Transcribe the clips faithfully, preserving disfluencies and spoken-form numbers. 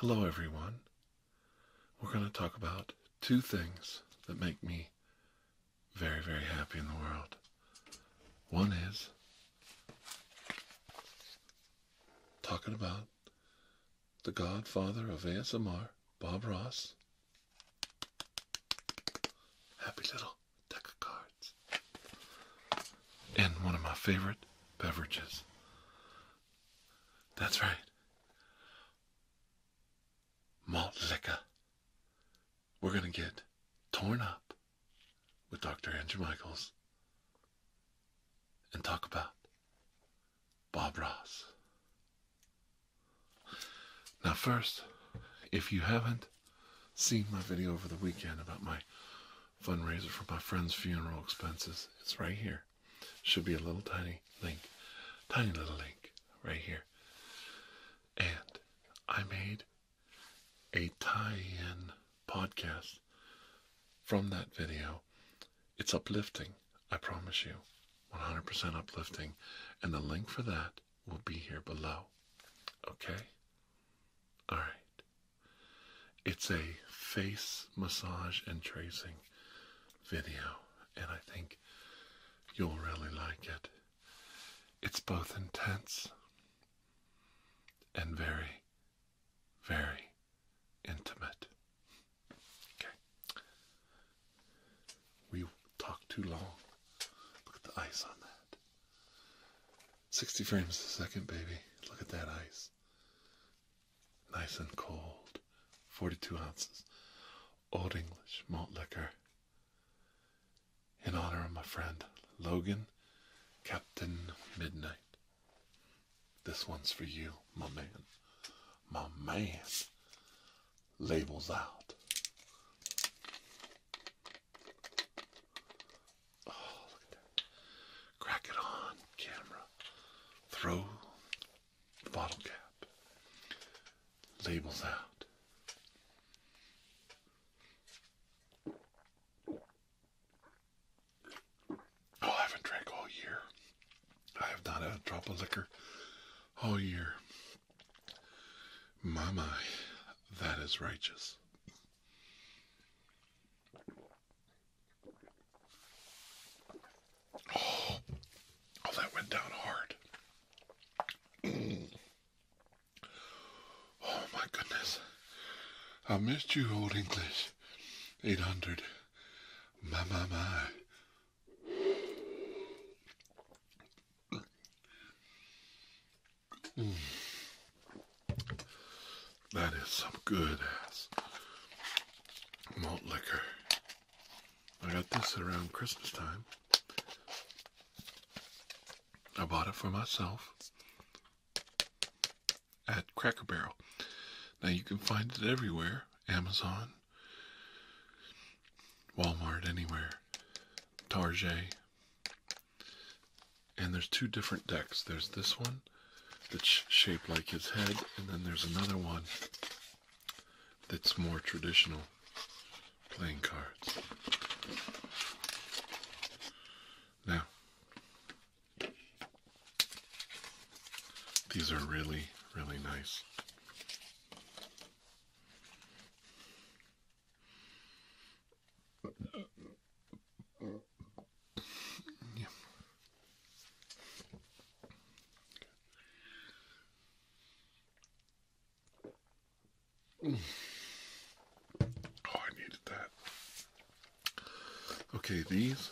Hello everyone. We're going to talk about two things that make me very, very happy in the world. One is talking about the godfather of A S M R, Bob Ross. Happy little deck of cards. And one of my favorite beverages. That's right. Malt Liquor. We're going to get torn up with Doctor Andrew Michaels and talk about Bob Ross. Now first, if you haven't seen my video over the weekend about my fundraiser for my friend's funeral expenses, it's right here. Should be a little tiny link, tiny little link right here. And I made a tie-in podcast from that video. It's uplifting, I promise you, one hundred percent uplifting, and the link for that will be here below. Okay? All right. It's a face massage and tracing video, and I think you'll really like it. It's both intense and very, very intimate. Okay. We talked too long. Look at the ice on that. sixty frames a second, baby. Look at that ice. Nice and cold. forty-two ounces. Old English malt liquor. In honor of my friend Logan, Captain Midnight. This one's for you, my man. My man. Labels out. Oh, look at that. Crack it on camera. Throw the bottle cap. Labels out. Oh, I haven't drank all year. I have not had a drop of liquor all year. My, my. That is righteous. Oh, oh, that went down hard. Oh my goodness. I missed you, Old English. eight hundred. My, my, my. Mm. That is some good ass malt liquor. I got this around Christmas time. I bought it for myself at Cracker Barrel. Now you can find it everywhere. Amazon, Walmart, anywhere. Tarjay. And there's two different decks. There's this one that's shaped like his head, and then there's another one that's more traditional playing cards. Now, these are really, really nice. Oh, I needed that. Okay, these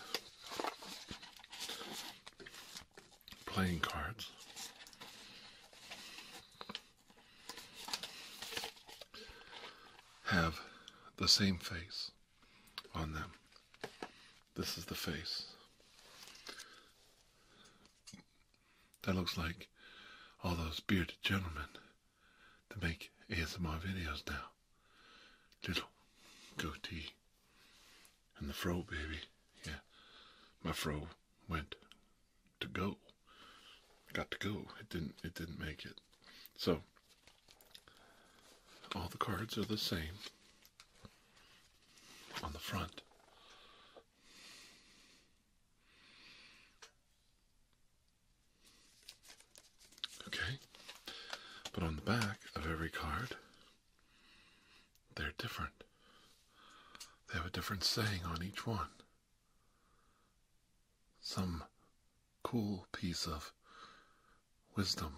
playing cards have the same face on them. This is the face. That looks like all those bearded gentlemen that make A S M R videos now. Little goatee. And the fro, baby. Yeah. My fro went to go. Got to go. It didn't it didn't make it. So all the cards are the same on the front. Okay. But on the back of every card, They're different. They have a different saying on each one. Some cool piece of wisdom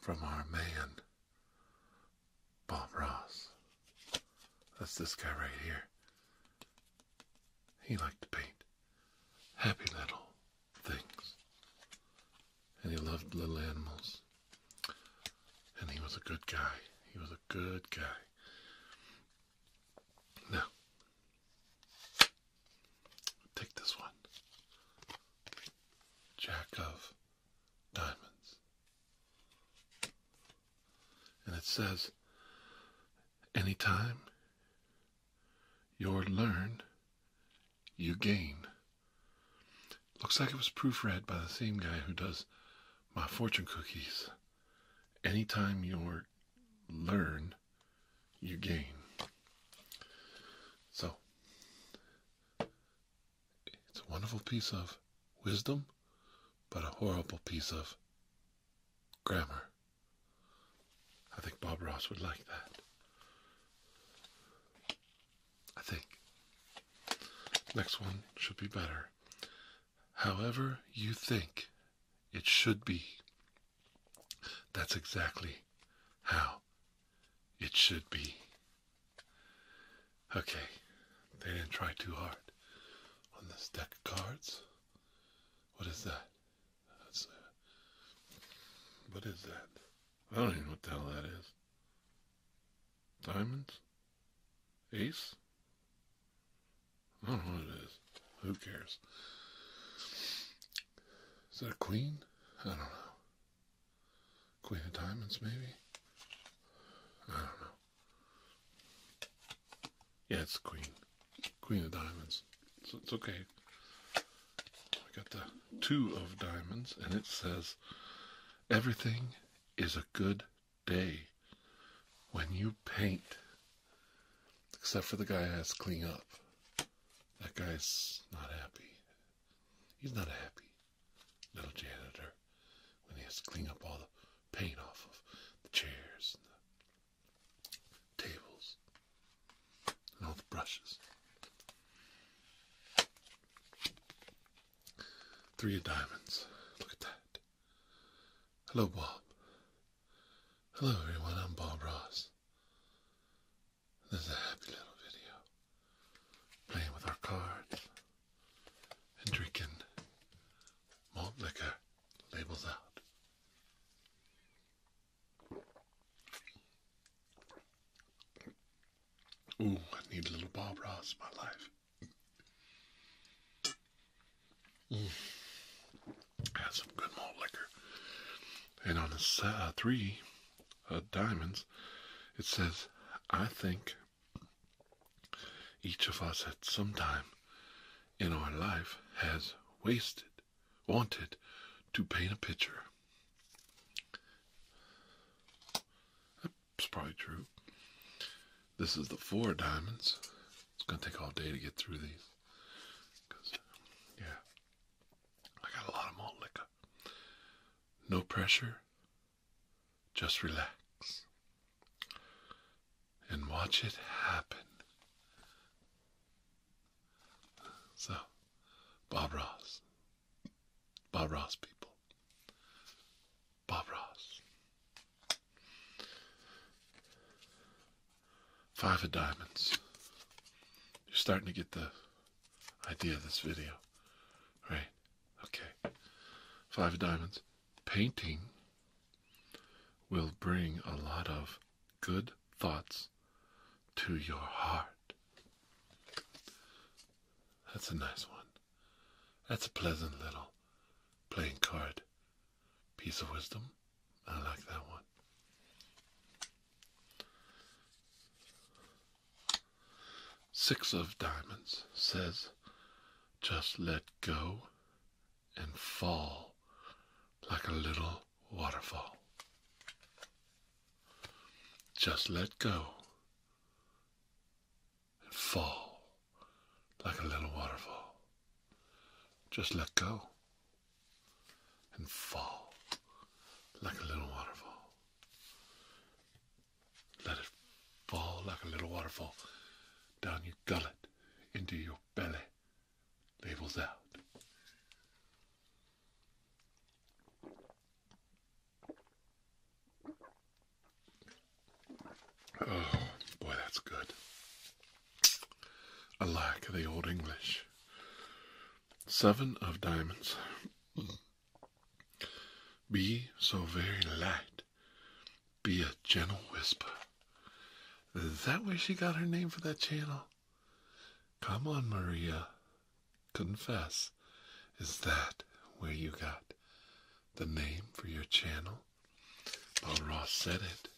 from our man, Bob Ross. That's this guy right here. He liked to paint happy little things. And he loved little animals. And he was a good guy. He was a good guy. Now, take this one. Jack of Diamonds. And it says, anytime you're learn, you gain. Looks like it was proofread by the same guy who does my fortune cookies. Anytime you're learn, you gain. So, it's a wonderful piece of wisdom, but a horrible piece of grammar. I think Bob Ross would like that. I think. Next one should be better. However you think it should be, that's exactly how it should be. Okay, they didn't try too hard on this deck of cards. What is that? That's, uh, what is that? I don't even know what the hell that is. Diamonds? Ace? I don't know what it is. Who cares? Is that a queen? I don't know. Queen of Diamonds, maybe? I don't know. Yeah, it's queen. Queen of Diamonds. So it's okay. I got the two of diamonds, and it says, everything is a good day when you paint. Except for the guy who has to clean up. That guy's not happy. He's not a happy little janitor when he has to clean up all the paint off of the chairs and the tables and all the brushes. Three of diamonds. Look at that. Hello, Bob. Hello, everyone. I'm Bob Ross. This is a happy little video. Playing with our cards and drinking malt liquor, labels out. Ooh, I need a little Bob Ross in my life. Mm. Had some good malt liquor. And on the uh, three uh, diamonds, it says, I think each of us at some time in our life has wasted, wanted to paint a picture. That's probably true. This is the four diamonds. It's going to take all day to get through these. Because, yeah, I got a lot of malt liquor. No pressure. Just relax. And watch it happen. So, Bob Ross. Bob Ross, people. Bob Ross. Five of diamonds. You're starting to get the idea of this video, right? Okay. Five of diamonds. Painting will bring a lot of good thoughts to your heart. That's a nice one. That's a pleasant little playing card piece of wisdom. I like that one. Six of diamonds says, just let go and fall like a little waterfall. Just let go and fall like a little waterfall. Just let go and fall like a little waterfall. Let it waterfall down your gullet into your belly, labels out. Oh, boy, that's good. A lack of the Old English. Seven of diamonds. Be so very light. Be a gentle whisper. Is that where she got her name for that channel? Come on, Maria. Confess. Is that where you got the name for your channel? Bob Ross said it.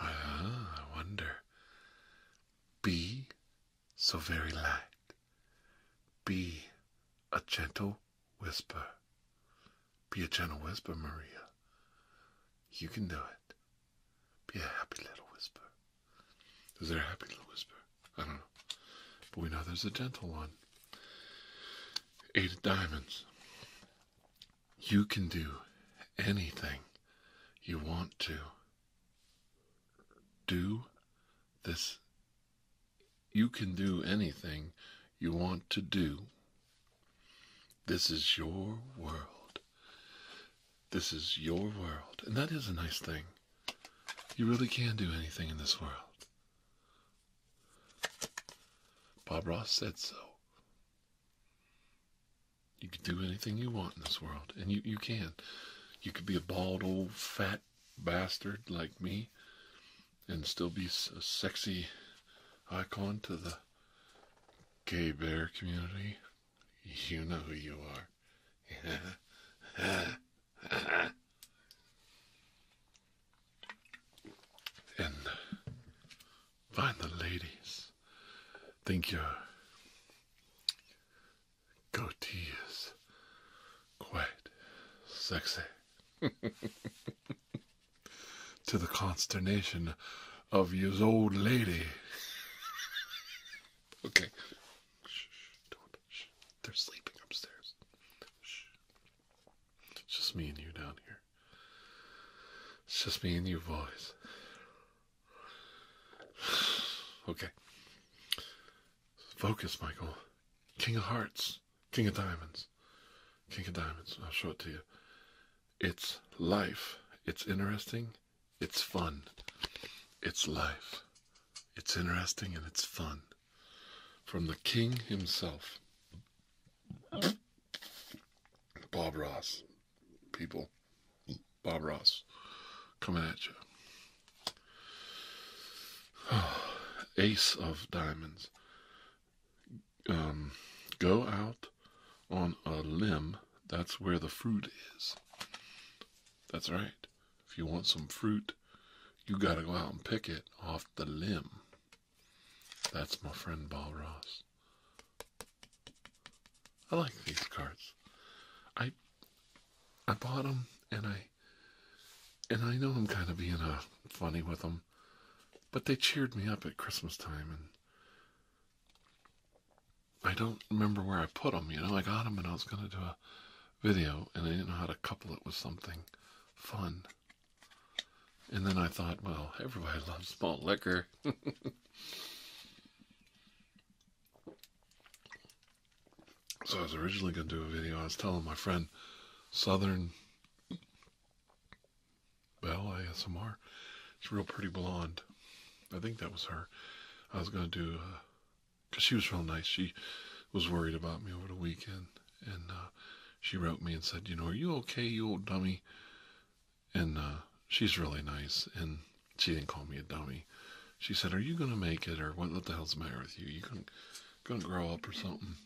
Ah, I wonder. Be so very light. Be a gentle whisper. Be a gentle whisper, Maria. You can do it. Be a happy little whisper. Is there a happy little whisper? I don't know. But we know there's a gentle one. Eight of diamonds. You can do anything you want to. Do this. You can do anything you want to do. This is your world. This is your world. And that is a nice thing. You really can do anything in this world. Bob Ross said so. You can do anything you want in this world. And you, you can. You could be a bald old fat bastard like me and still be a sexy icon to the gay bear community. You know who you are. And find the ladies. Think your goatee is quite sexy. To the consternation of your old lady. Okay. Shh, don't. Shh. They're sleeping upstairs. Shh. It's just me and you down here. It's just me and you, boys. Okay. Focus, Michael. King of Hearts. King of Diamonds. King of Diamonds. I'll show it to you. It's life. It's interesting. It's fun. It's life. It's interesting and it's fun. From the king himself. Bob Ross. People. Bob Ross. Coming at you. Oh, ace of diamonds. Um, go out on a limb. That's where the fruit is. That's right. If you want some fruit, you gotta go out and pick it off the limb. That's my friend Bob Ross. I like these cards. I I bought them, and I and I know I'm kind of being uh, funny with them, but they cheered me up at Christmas time, and I don't remember where I put them. You know, I got them, and I was gonna do a video, and I didn't know how to couple it with something fun. And then I thought, well, everybody loves malt liquor. So I was originally going to do a video. I was telling my friend Southern Belle A S M R. She's real pretty blonde. I think that was her. I was going to do, because uh, she was real nice. She was worried about me over the weekend. And uh, she wrote me and said, you know, are you okay, you old dummy? And, uh, she's really nice, and she didn't call me a dummy. She said, are you going to make it, or what, what the hell's the matter with you? You going gonna to grow up or something?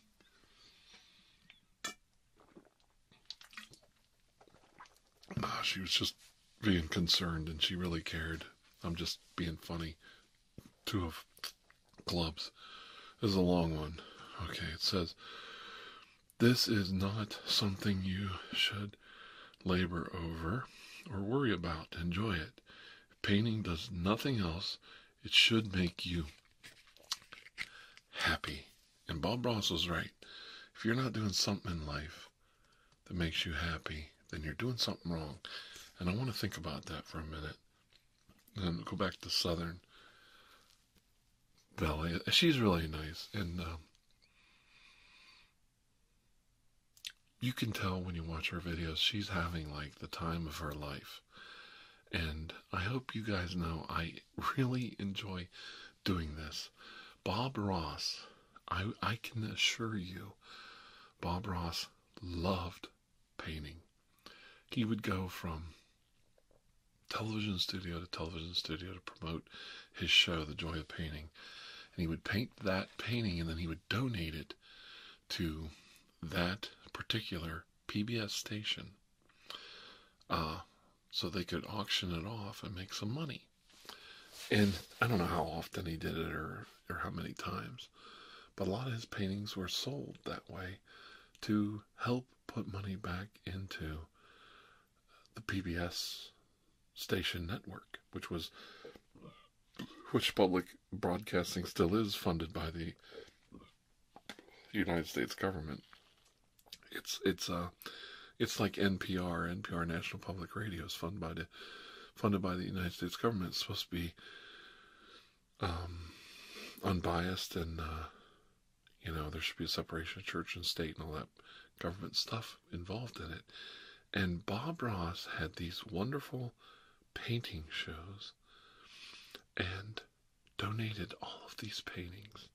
Nah, she was just being concerned, and she really cared. I'm just being funny. Two of clubs. This is a long one. Okay, it says, this is not something you should labor over or worry about. Enjoy it. If painting does nothing else, it should make you happy. And Bob Ross was right. If you're not doing something in life that makes you happy, then you're doing something wrong. And I want to think about that for a minute. And then go back to Southern Belle. She's really nice, and um, you can tell when you watch her videos, she's having like the time of her life. And I hope you guys know I really enjoy doing this. Bob Ross, I, I can assure you, Bob Ross loved painting. He would go from television studio to television studio to promote his show, The Joy of Painting. And he would paint that painting, and then he would donate it to that particular P B S station, uh, so they could auction it off and make some money. And I don't know how often he did it, or, or how many times, but a lot of his paintings were sold that way to help put money back into the P B S station network, which was, which public broadcasting still is funded by the United States government. It's, it's, uh, it's like N P R, N P R National Public Radio is funded by the, funded by the United States government. It's supposed to be, um, unbiased, and, uh, you know, there should be a separation of church and state and all that government stuff involved in it. And Bob Ross had these wonderful painting shows and donated all of these paintings.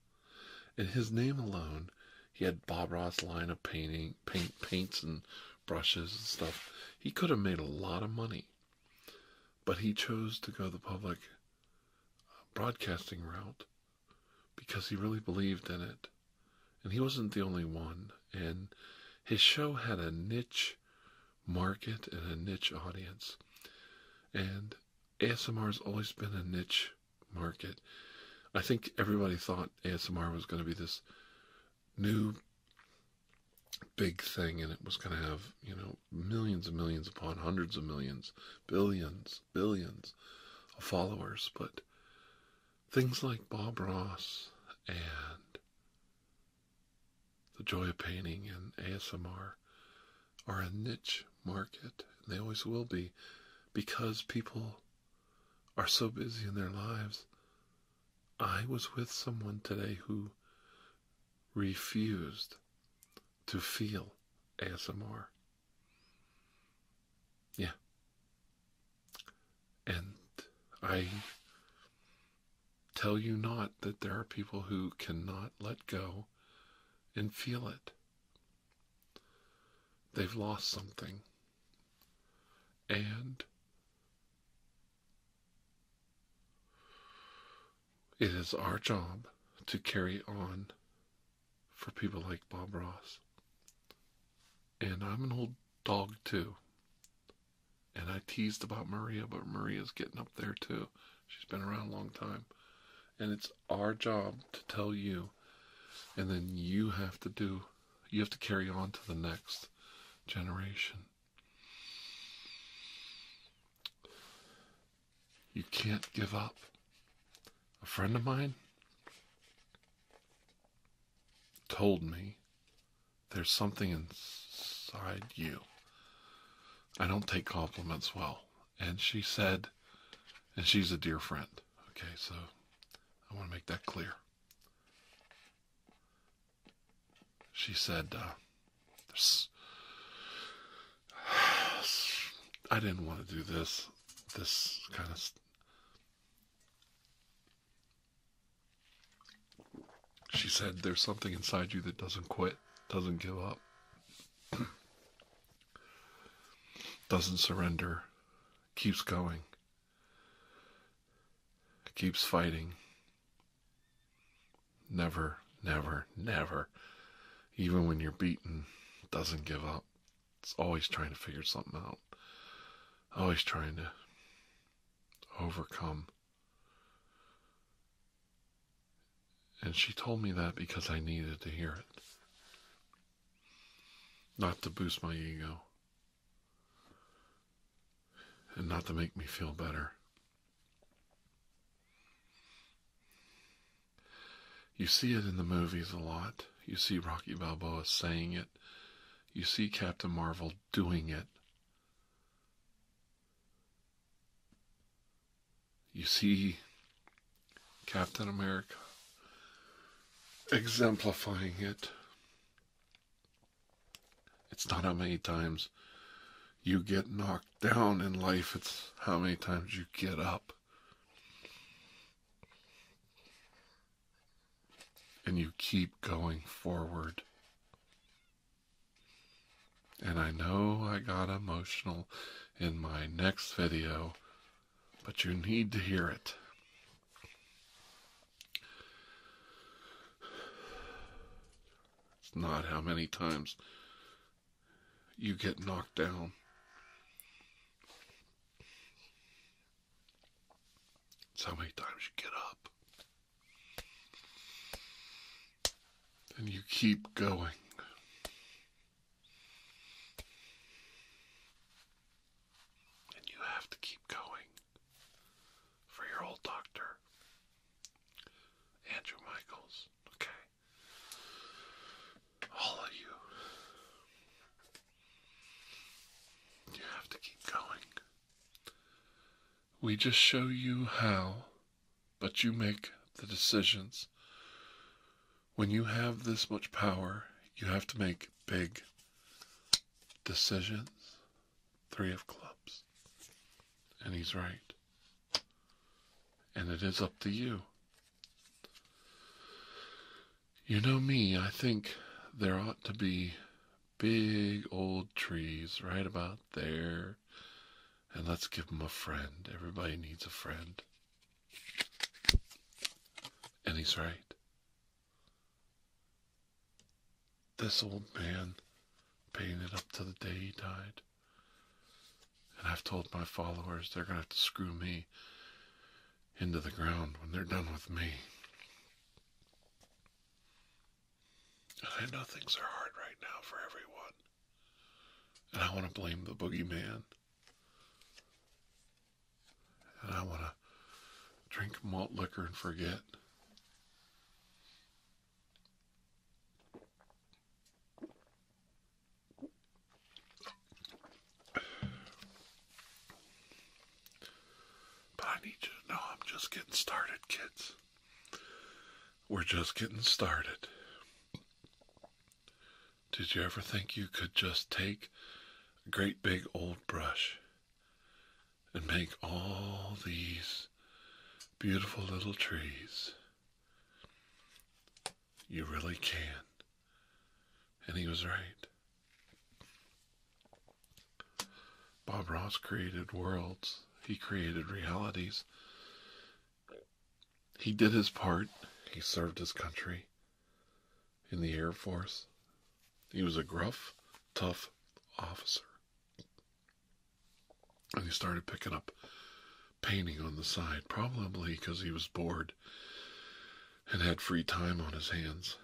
In his name alone, he had Bob Ross line of painting, paint, paints and brushes and stuff. He could have made a lot of money, but he chose to go the public broadcasting route because he really believed in it. And he wasn't the only one. And his show had a niche market and a niche audience. And A S M R has always been a niche market. I think everybody thought A S M R was going to be this new big thing, and it was going to have, you know, millions and millions upon hundreds of millions, billions, billions of followers. But things like Bob Ross and The Joy of Painting and A S M R are a niche market, and they always will be, because people are so busy in their lives. I was with someone today who refused to feel A S M R. Yeah. And I tell you not that there are people who cannot let go and feel it. They've lost something. And it is our job to carry on for people like Bob Ross. And I'm an old dog too. And I teased about Maria, but Maria's getting up there too. She's been around a long time. And it's our job to tell you, and then you have to do, you have to carry on to the next generation. You can't give up. A friend of mine told me there's something inside you. I don't take compliments well. And she said, and she's a dear friend. Okay, so I want to make that clear. She said, uh, there's, I didn't want to do this, this kind of stuff. She said, there's something inside you that doesn't quit, doesn't give up, doesn't surrender, keeps going, keeps fighting, never, never, never, even when you're beaten, doesn't give up. It's always trying to figure something out, always trying to overcome. And she told me that because I needed to hear it. Not to boost my ego. And not to make me feel better. You see it in the movies a lot. You see Rocky Balboa saying it. You see Captain Marvel doing it. You see Captain America exemplifying it. It's not how many times you get knocked down in life, it's how many times you get up. And you keep going forward. And I know I got emotional in my next video, but you need to hear it. It's not how many times you get knocked down. It's how many times you get up. And you keep going. And you have to keep going. For your old doctor, Andrew Michaels. Okay. All of you. You have to keep going. We just show you how, but you make the decisions. When you have this much power, you have to make big decisions. Three of clubs. And he's right. And it is up to you. You know me, I think there ought to be big old trees right about there. And let's give them a friend. Everybody needs a friend. And he's right. This old man painted up to the day he died. And I've told my followers they're going to have to screw me into the ground when they're done with me. And I know things are hard right now for everyone. And I want to blame the boogeyman. And I want to drink malt liquor and forget. I need you to know I'm just getting started, kids. We're just getting started. Did you ever think you could just take a great big old brush and make all these beautiful little trees? You really can. And he was right. Bob Ross created worlds. He created realities. He did his part. He served his country in the Air Force. He was a gruff, tough officer. And he started picking up painting on the side, probably because he was bored and had free time on his hands.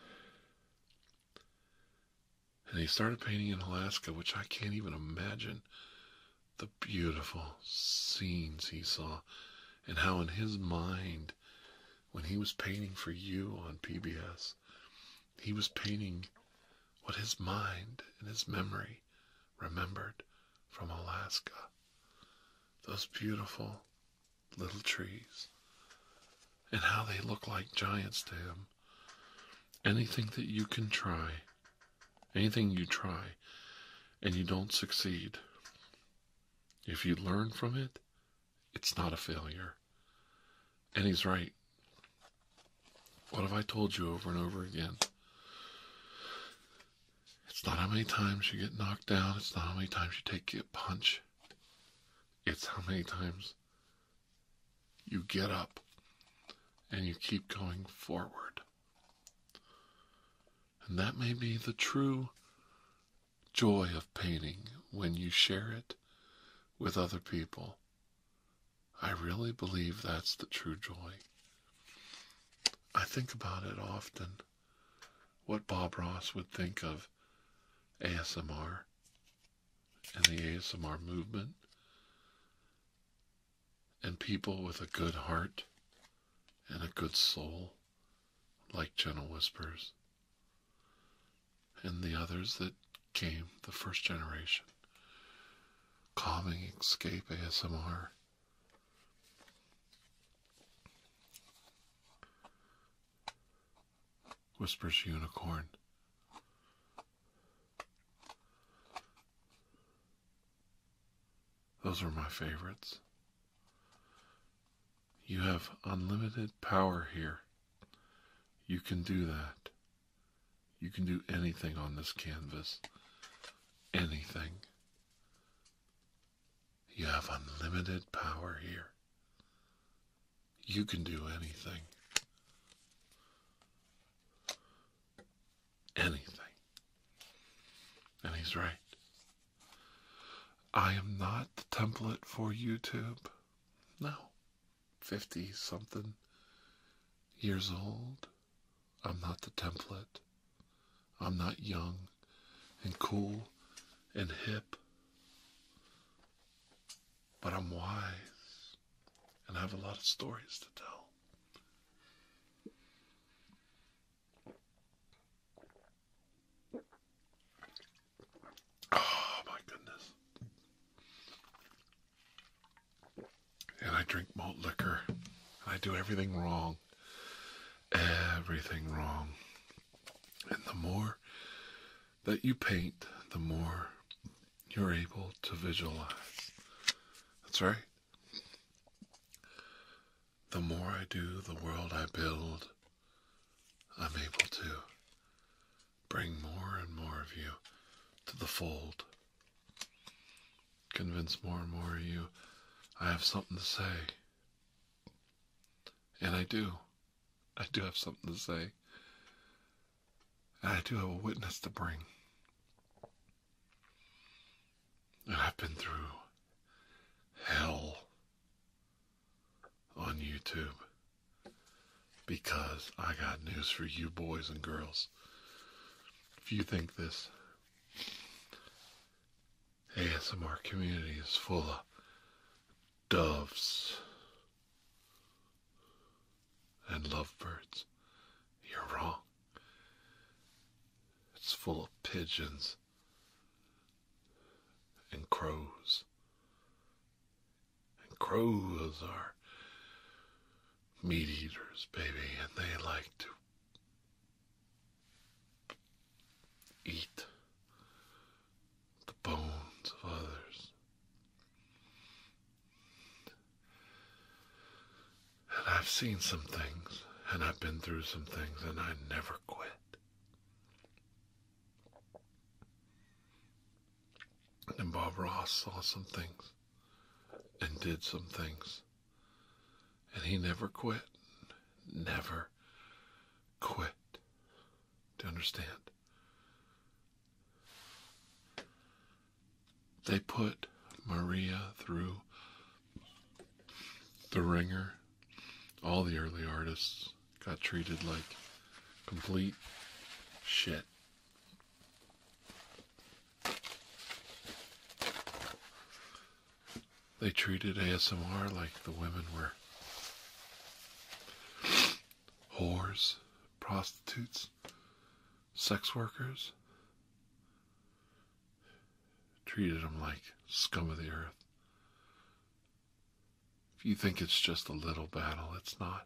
And he started painting in Alaska, which I can't even imagine. The beautiful scenes he saw, and how in his mind, when he was painting for you on P B S, he was painting what his mind and his memory remembered from Alaska. Those beautiful little trees, and how they look like giants to him. Anything that you can try, anything you try, and you don't succeed, if you learn from it, it's not a failure. And he's right. What have I told you over and over again? It's not how many times you get knocked down. It's not how many times you take a punch. It's how many times you get up and you keep going forward. And that may be the true joy of painting when you share it with other people. I really believe that's the true joy. I think about it often, what Bob Ross would think of A S M R and the A S M R movement and people with a good heart and a good soul like Gentle Whispers and the others that came, the first generation. Calming, Escape A S M R. Whispers Unicorn. Those are my favorites. You have unlimited power here. You can do that. You can do anything on this canvas. Anything. You have unlimited power here. You can do anything. Anything. And he's right. I am not the template for YouTube. No. fifty-something years old. I'm not the template. I'm not young and cool and hip. But I'm wise. And I have a lot of stories to tell. And I drink malt liquor. And I do everything wrong. Everything wrong. And the more that you paint, the more you're able to visualize. That's right. The more I do, the world I build, I'm able to bring more and more of you to the fold. Convince more and more of you I have something to say. And I do. I do have something to say. And I do have a witness to bring. And I've been through hell on YouTube. Because I got news for you boys and girls. If you think this A S M R community is full of doves and lovebirds, you're wrong. It's full of pigeons and crows. And crows are meat eaters, baby, and they like to eat the bones of others. And I've seen some things, and I've been through some things, and I never quit. And Bob Ross saw some things, and did some things, and he never quit. Never quit. Do you understand? They put Maria through the ringer. All the early artists got treated like complete shit. They treated A S M R like the women were whores, prostitutes, sex workers. Treated them like scum of the earth. If you think it's just a little battle, it's not.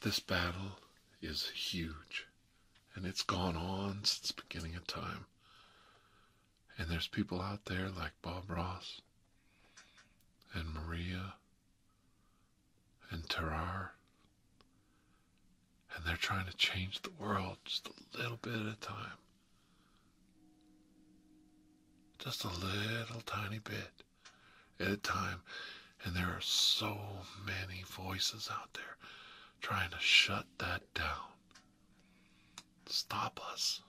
This battle is huge. And it's gone on since the beginning of time. And there's people out there like Bob Ross and Maria and Terrar. And they're trying to change the world just a little bit at a time. Just a little tiny bit at a time. And there are so many voices out there trying to shut that down. Stop us.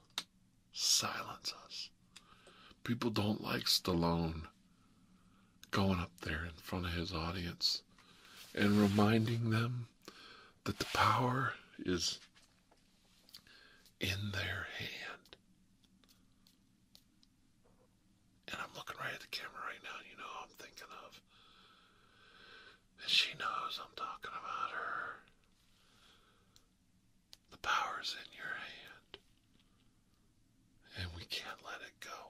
Silence us. People don't like Stallone going up there in front of his audience and reminding them that the power is in their hand. And I'm looking right at the camera right now, and you know who I'm thinking of. And she knows I'm talking about her. The power's in your hand. And we can't let it go.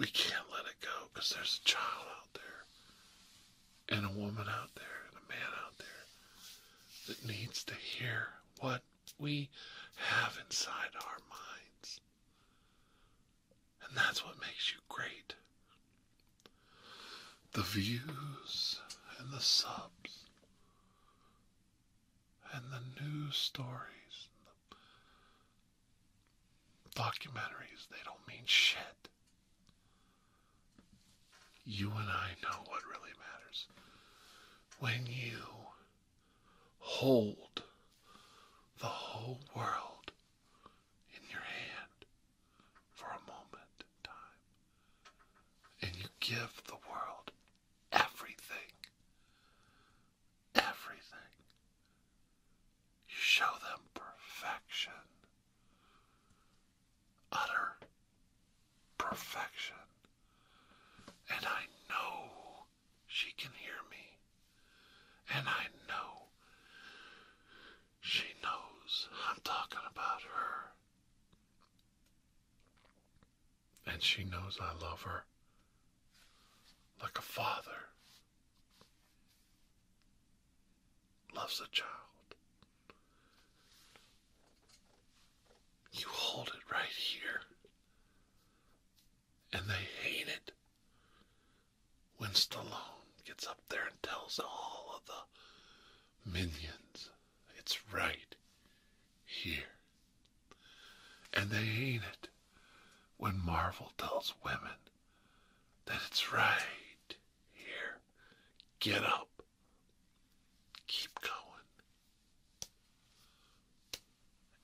We can't let it go because there's a child out there. And a woman out there. And a man out there. that needs to hear what we have inside our minds. And that's what makes you great. The views and the subs and the news stories and the documentaries, they don't mean shit. You and I know what really matters. When you hold the whole world in your hand for a moment in time, and you give the world everything, everything, you show them perfection, utter perfection. And I know she can hear me, and I know she knows I'm talking about her. And she knows I love her like a father loves a child. You hold it right here, and they hate it when Stallone gets up there and tells all of the minions it's right here. And they hate it when Marvel tells women that it's right here. Get up. Keep going.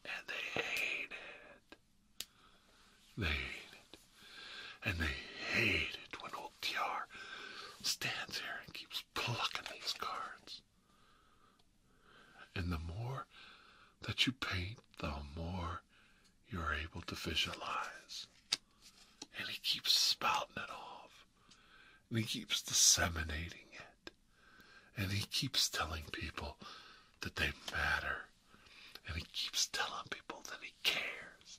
And they hate it. They hate it. And they hate it when old T R stands here and keeps plucking these cards. And the more that you paint, the more you're able to visualize. And he keeps spouting it off. And he keeps disseminating it. And he keeps telling people that they matter. And he keeps telling people that he cares.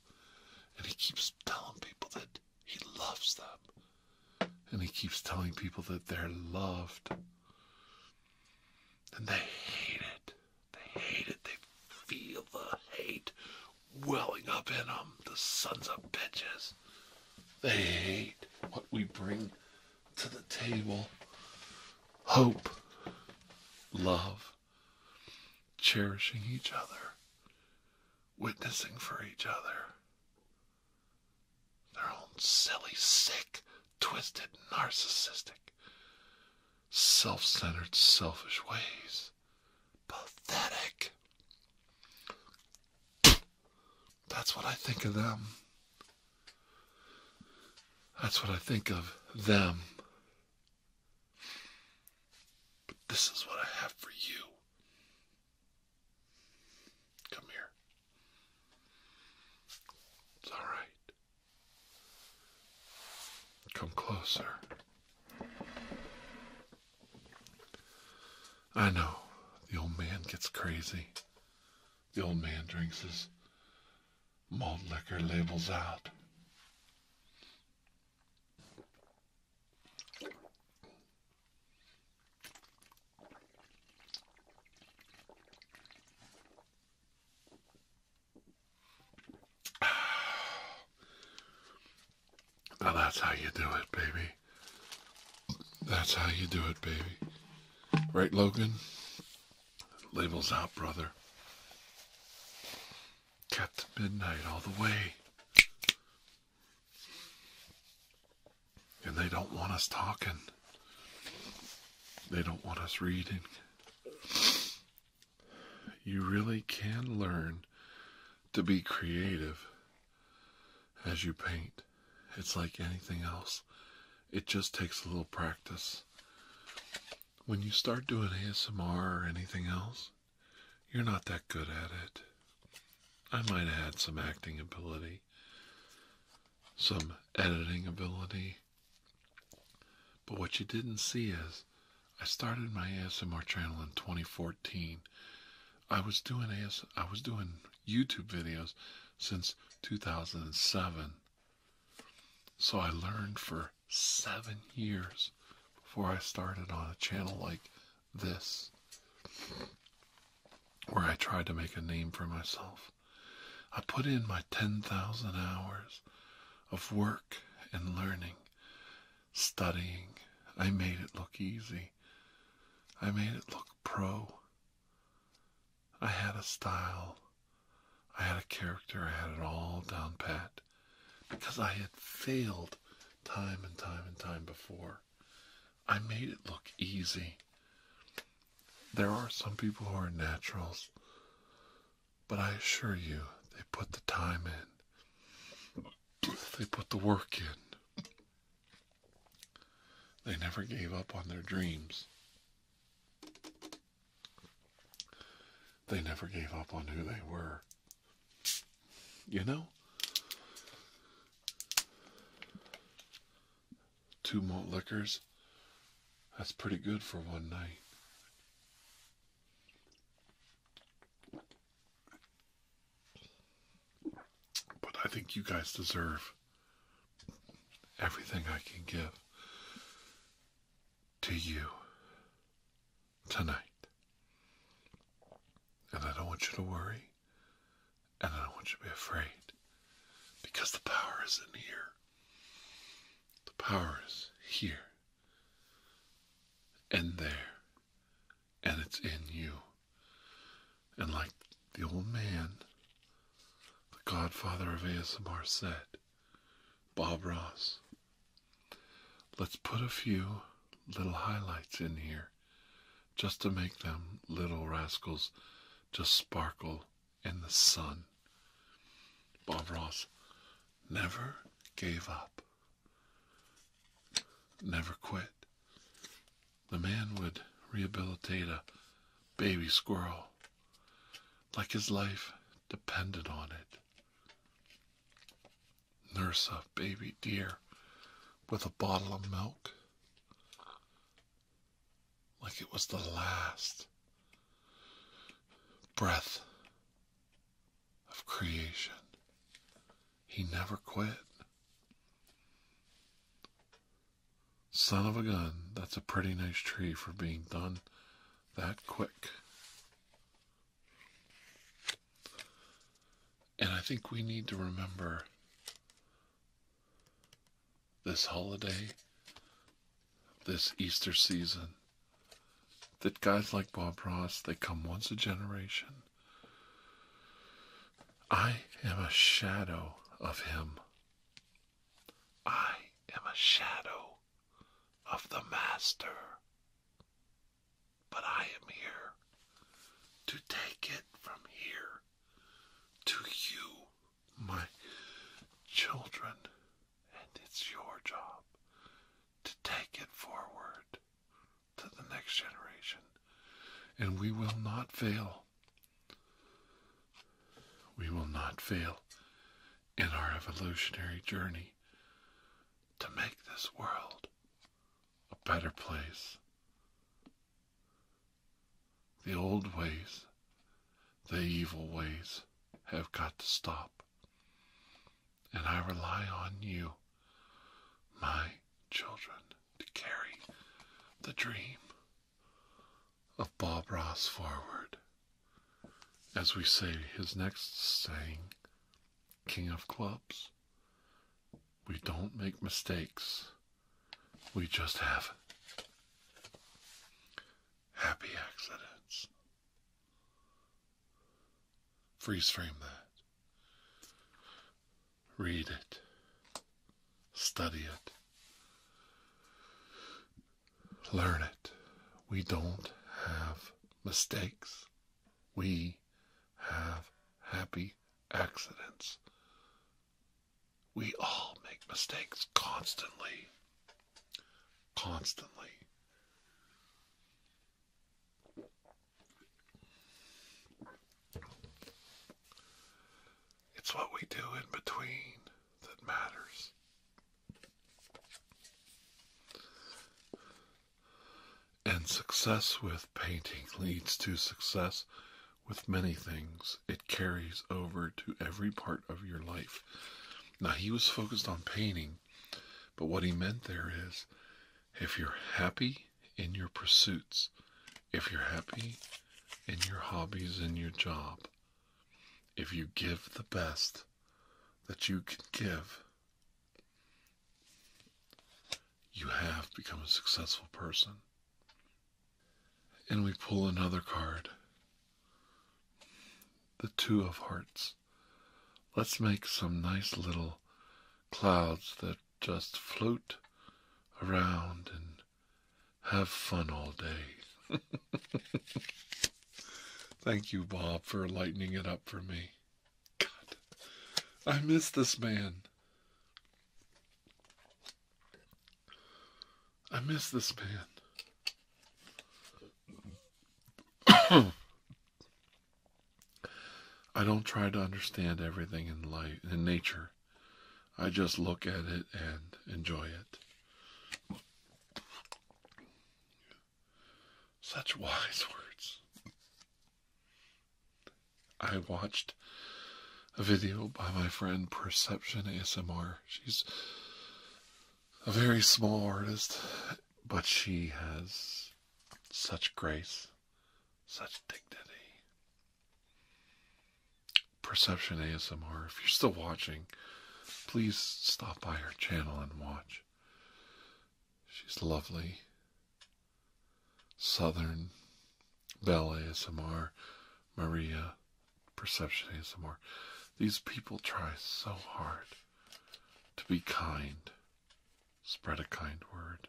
And he keeps telling people that he loves them. And he keeps telling people that they're loved. And they hate it. Hate it. They feel the hate welling up in them, the sons of bitches. They hate what we bring to the table. Hope, love, cherishing each other, witnessing for each other. Their own silly, sick, twisted, narcissistic, self-centered, selfish ways. Pathetic. That's what I think of them. That's what I think of them. But this is what I have for you. Come here. It's all right. Come closer. I know. The old man gets crazy. The old man drinks his malt liquor labels out. Now that's how you do it, baby. That's how you do it, baby. Right, Logan? Labels out, brother. Captain Midnight all the way. And they don't want us talking. They don't want us reading. You really can learn to be creative as you paint. It's like anything else. It just takes a little practice. When you start doing A S M R or anything else, you're not that good at it. I might have had some acting ability, some editing ability, but what you didn't see is, I started my A S M R channel in twenty fourteen. I was doing AS, I was doing YouTube videos since two thousand seven, so I learned for seven years. Before I started on a channel like this. where I tried to make a name for myself. I put in my ten thousand hours of work and learning, studying. I made it look easy. I made it look pro. I had a style. I had a character. I had it all down pat, because I had failed time and time and time before. I made it look easy. There are some people who are naturals, but I assure you, they put the time in. They put the work in. They never gave up on their dreams. They never gave up on who they were. You know? Two malt liquors, that's pretty good for one night. I think you guys deserve everything I can give to you tonight. And I don't want you to worry, and I don't want you to be afraid, because the power is in here. The power is here, and there, and it's in you. And like the old man, Godfather of A S M R, said, Bob Ross, let's put a few little highlights in here just to make them little rascals just sparkle in the sun. Bob Ross never gave up, never quit. The man would rehabilitate a baby squirrel like his life depended on it. Nurse a baby deer with a bottle of milk like it was the last breath of creation. He never quit. Son of a gun, that's a pretty nice tree for being done that quick. And I think we need to remember this holiday, this Easter season, that guys like Bob Ross, they come once a generation. I am a shadow of him. I am a shadow of the master. But I am here to take it from here to you, my children. It's your job to take it forward to the next generation. And we will not fail. We will not fail in our evolutionary journey to make this world a better place. The old ways, the evil ways, have got to stop. And I rely on you, my children, to carry the dream of Bob Ross forward. As we say his next saying, King of Clubs, we don't make mistakes, we just have happy accidents. Freeze frame that. Read it. Study it. Learn it. We don't have mistakes. We have happy accidents. We all make mistakes constantly. Constantly. It's what we do in between that matters. And success with painting leads to success with many things. It carries over to every part of your life. Now, he was focused on painting, but what he meant there is, if you're happy in your pursuits, if you're happy in your hobbies and your job, if you give the best that you can give, you have become a successful person. And we pull another card, the Two of Hearts. Let's make some nice little clouds that just float around and have fun all day. Thank you, Bob, for lightening it up for me. God, I miss this man. I miss this man. I don't try to understand everything in life, in nature. I just look at it and enjoy it. Such wise words. I watched a video by my friend Perception A S M R. She's a very small artist, but she has such grace, such dignity. Perception A S M R, if you're still watching, please stop by her channel and watch. She's lovely. Southern Belle A S M R, Maria, Perception A S M R. These people try so hard to be kind, spread a kind word.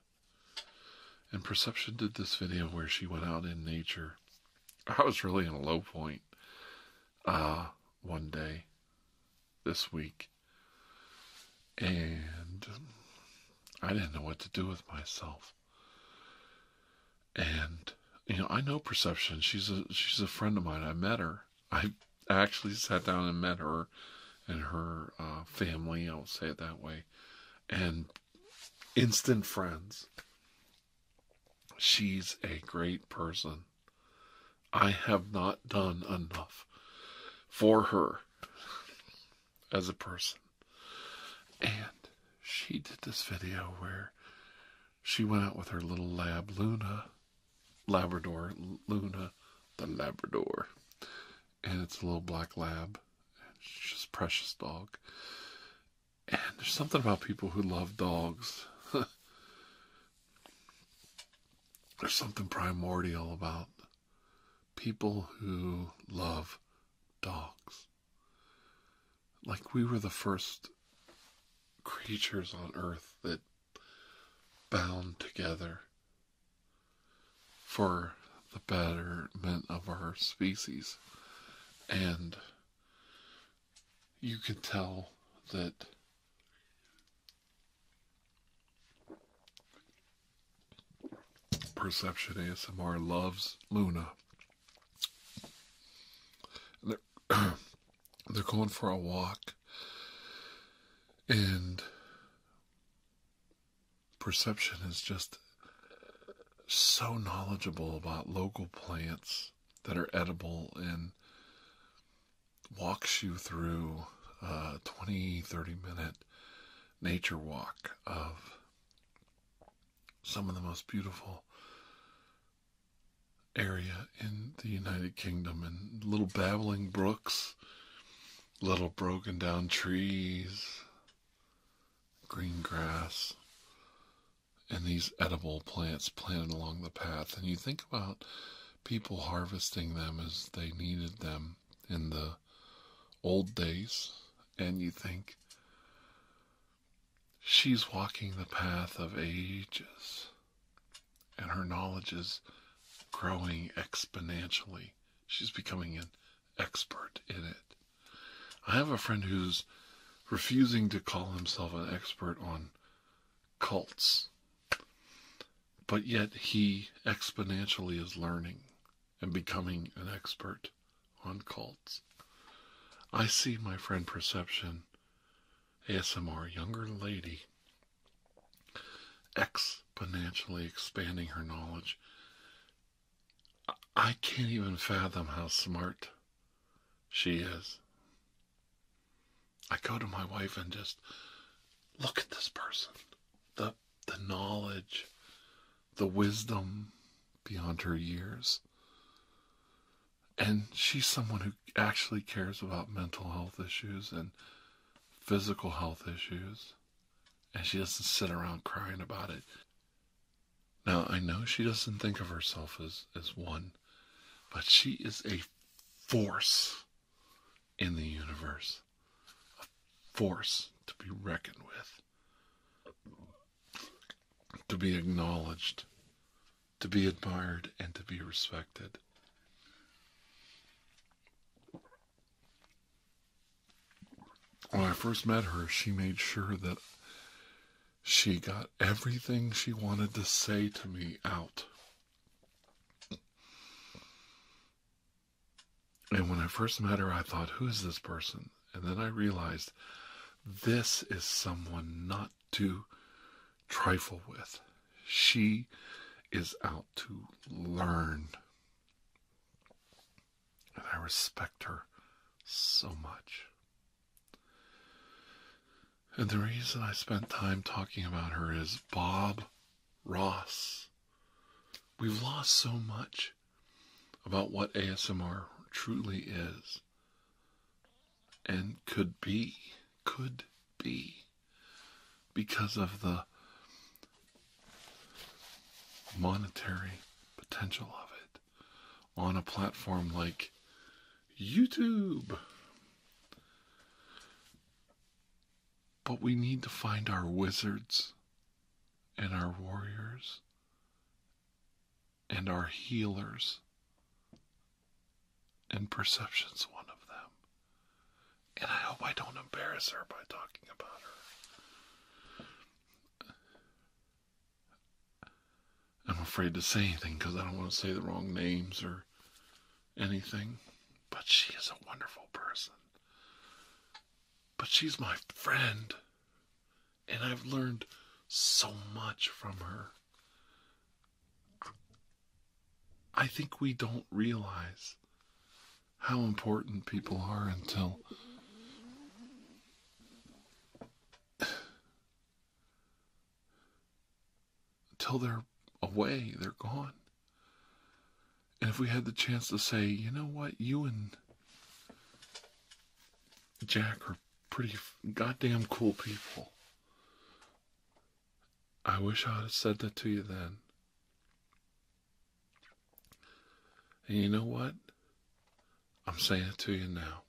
And Perception did this video where she went out in nature. I was really in a low point. Uh, one day this week, and I didn't know what to do with myself. And you know, I know Perception. She's a she's a friend of mine. I met her. I actually sat down and met her and her uh, family. I'll say it that way. And instant friends. She's a great person. I have not done enough for her as a person. And she did this video where she went out with her little lab, Luna, Labrador, Luna, the Labrador. And it's a little black lab. She's just a precious dog. And there's something about people who love dogs. There's something primordial about people who love dogs. Like, we were the first creatures on earth that bound together for the betterment of our species. And you can tell that Perception A S M R loves Luna. They're going for a walk, and Perception is just so knowledgeable about local plants that are edible, and walks you through a twenty, thirty minute nature walk of some of the most beautiful area in the United Kingdom, and little babbling brooks, little broken down trees, green grass, and these edible plants planted along the path. And you think about people harvesting them as they needed them in the old days, and you think, she's walking the path of ages, and her knowledge is growing exponentially. She's becoming an expert in it. I have a friend who's refusing to call himself an expert on cults, but yet he exponentially is learning and becoming an expert on cults. I see my friend Perception A S M R, younger lady, exponentially expanding her knowledge. I can't even fathom how smart she is. I go to my wife and just look at this person. The, the knowledge, the wisdom beyond her years. And she's someone who actually cares about mental health issues and physical health issues. And she doesn't sit around crying about it. Now, I know she doesn't think of herself as, as one, but she is a force in the universe. A force to be reckoned with. To be acknowledged. To be admired and to be respected. When I first met her, she made sure that she got everything she wanted to say to me out. And when I first met her, I thought, who is this person? And then I realized, this is someone not to trifle with. She is out to learn. And I respect her so much. And the reason I spent time talking about her is Bob Ross. We've lost so much about what A S M R truly is and could be, could be, because of the monetary potential of it on a platform like YouTube. But we need to find our wizards and our warriors and our healers. And Perception's one of them. And I hope I don't embarrass her by talking about her. I'm afraid to say anything because I don't want to say the wrong names or anything. But she is a wonderful person. But she's my friend, and I've learned so much from her. I think we don't realize how important people are until until they're away, they're gone. And if we had the chance to say, you know what, you and Jack are pretty goddamn cool people. I wish I would have said that to you then. And you know what? I'm saying it to you now.